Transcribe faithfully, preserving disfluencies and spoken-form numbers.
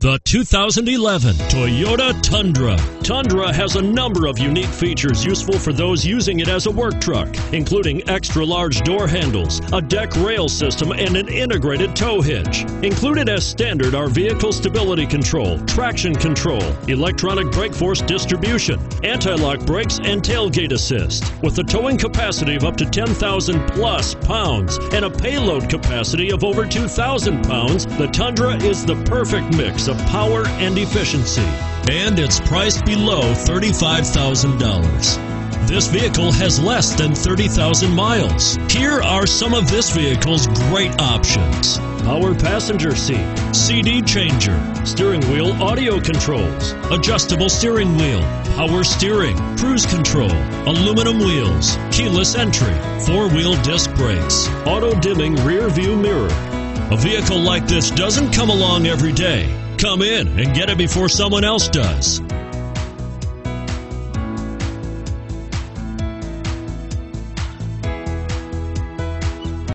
The two thousand eleven Toyota Tundra. Tundra has a number of unique features useful for those using it as a work truck, including extra-large door handles, a deck rail system, and an integrated tow hitch. Included as standard are vehicle stability control, traction control, electronic brake force distribution, anti-lock brakes, and tailgate assist. With a towing capacity of up to ten thousand plus pounds and a payload capacity of over two thousand pounds, the Tundra is the perfect mix of power and efficiency, and it's priced below thirty-five thousand dollars. This vehicle has less than thirty thousand miles. Here are some of this vehicle's great options: power passenger seat, C D changer, steering wheel audio controls, adjustable steering wheel, power steering, cruise control, aluminum wheels, keyless entry, four-wheel disc brakes, auto-dimming rear view mirror. A vehicle like this doesn't come along every day. Come in and get it before someone else does.